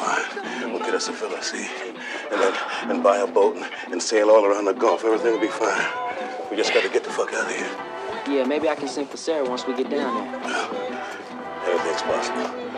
fine. We'll get us a villa, see? And buy a boat and sail all around the Gulf. Everything will be fine. We just got to get the fuck out of here. Yeah, maybe I can sing for Sarah once we get down there. Everything's possible.